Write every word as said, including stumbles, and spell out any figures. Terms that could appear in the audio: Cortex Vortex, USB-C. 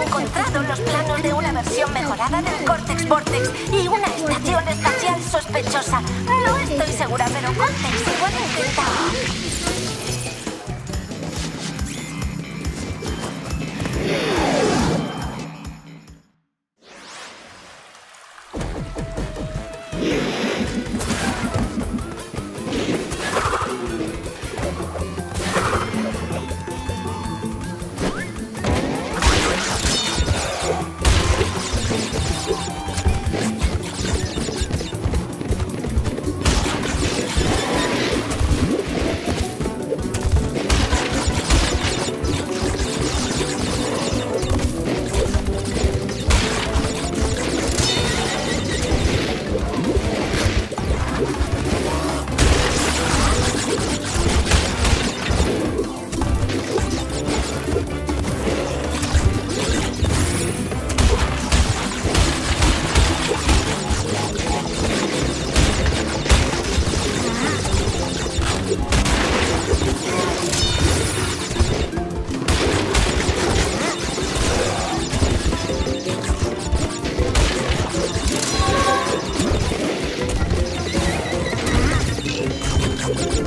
he encontrado los planos de una versión mejorada del Cortex Vortex y una estación espacial sospechosa. No estoy segura, pero Cortex igual lo intenta. We'll be right back.